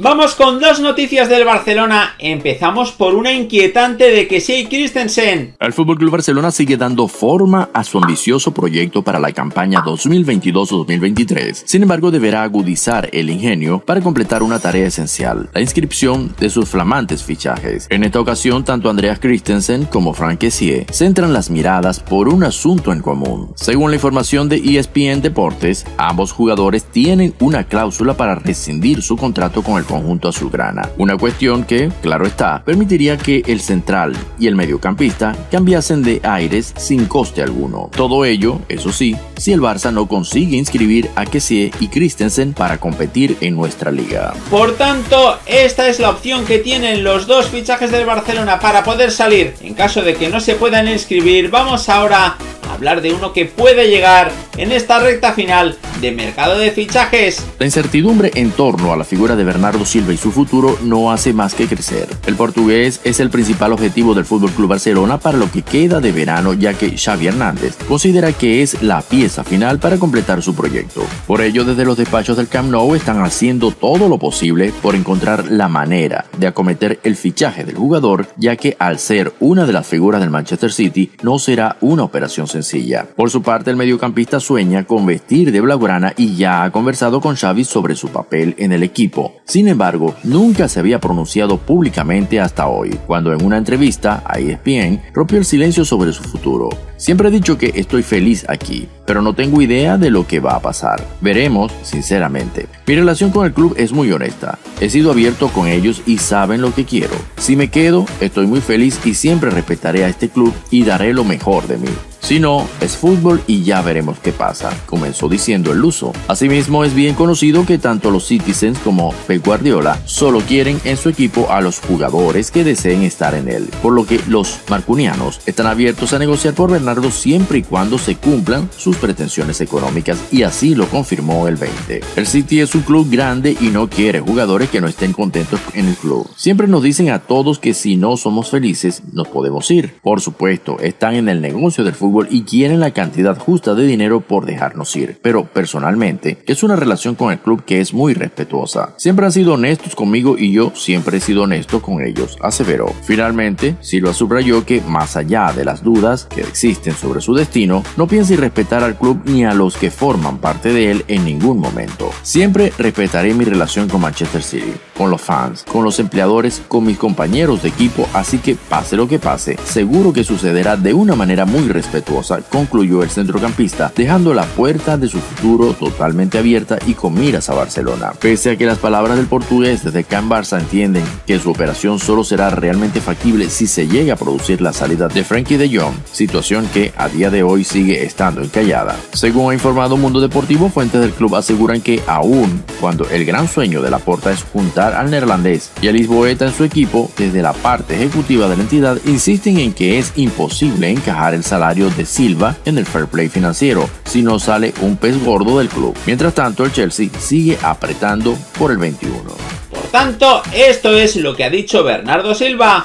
Vamos con dos noticias del Barcelona. Empezamos por una inquietante de Xavi Christensen. El FC Barcelona sigue dando forma a su ambicioso proyecto para la campaña 2022-2023. Sin embargo, deberá agudizar el ingenio para completar una tarea esencial: la inscripción de sus flamantes fichajes. En esta ocasión, tanto Andreas Christensen como Franck Kessié centran las miradas por un asunto en común. Según la información de ESPN Deportes, ambos jugadores tienen una cláusula para rescindir su contrato con el conjunto azulgrana, una cuestión que, claro está, permitiría que el central y el mediocampista cambiasen de aires sin coste alguno. Todo ello, eso sí, si el Barça no consigue inscribir a Kessié y Christensen para competir en nuestra liga. Por tanto, esta es la opción que tienen los dos fichajes del Barcelona para poder salir. En caso de que no se puedan inscribir, vamos ahora a hablar de uno que puede llegar en esta recta final de mercado de fichajes. La incertidumbre en torno a la figura de Bernardo Silva y su futuro no hace más que crecer. El portugués es el principal objetivo del FC Barcelona para lo que queda de verano, ya que Xavi Hernández considera que es la pieza final para completar su proyecto. Por ello, desde los despachos del Camp Nou están haciendo todo lo posible por encontrar la manera de acometer el fichaje del jugador, ya que al ser una de las figuras del Manchester City no será una operación sencilla. Por su parte, el mediocampista sueña con vestir de blaugrana y ya ha conversado con Xavi sobre su papel en el equipo. Sin embargo, nunca se había pronunciado públicamente hasta hoy, cuando en una entrevista a ESPN rompió el silencio sobre su futuro. Siempre he dicho que estoy feliz aquí, pero no tengo idea de lo que va a pasar. Veremos, sinceramente. Mi relación con el club es muy honesta. He sido abierto con ellos y saben lo que quiero. Si me quedo, estoy muy feliz y siempre respetaré a este club y daré lo mejor de mí. Si no, es fútbol y ya veremos qué pasa, comenzó diciendo el luso. Asimismo, es bien conocido que tanto los Citizens como Pep Guardiola solo quieren en su equipo a los jugadores que deseen estar en él, por lo que los marcunianos están abiertos a negociar por Bernardo siempre y cuando se cumplan sus pretensiones económicas, y así lo confirmó el 20. El City es un club grande y no quiere jugadores que no estén contentos en el club. Siempre nos dicen a todos que si no somos felices, nos podemos ir. Por supuesto, están en el negocio del fútbol y quieren la cantidad justa de dinero por dejarnos ir, pero personalmente es una relación con el club que es muy respetuosa. Siempre han sido honestos conmigo y yo siempre he sido honesto con ellos, aseveró. Finalmente, Silva subrayó que más allá de las dudas que existen sobre su destino, no piensa irrespetar al club ni a los que forman parte de él en ningún momento. Siempre respetaré mi relación con Manchester City, con los fans, con los empleadores, con mis compañeros de equipo, así que pase lo que pase, seguro que sucederá de una manera muy respetuosa, concluyó el centrocampista, dejando la puerta de su futuro totalmente abierta y con miras a Barcelona. Pese a que las palabras del portugués desde Can Barça entienden que su operación solo será realmente factible si se llega a producir la salida de Frenkie de Jong, situación que a día de hoy sigue estando encallada. Según ha informado Mundo Deportivo, fuentes del club aseguran que aún cuando el gran sueño de Laporta es juntar al neerlandés y al lisboeta en su equipo, desde la parte ejecutiva de la entidad insisten en que es imposible encajar el salario de Silva en el fair play financiero si no sale un pez gordo del club. Mientras tanto, el Chelsea sigue apretando por el 21. Por tanto, esto es lo que ha dicho Bernardo Silva.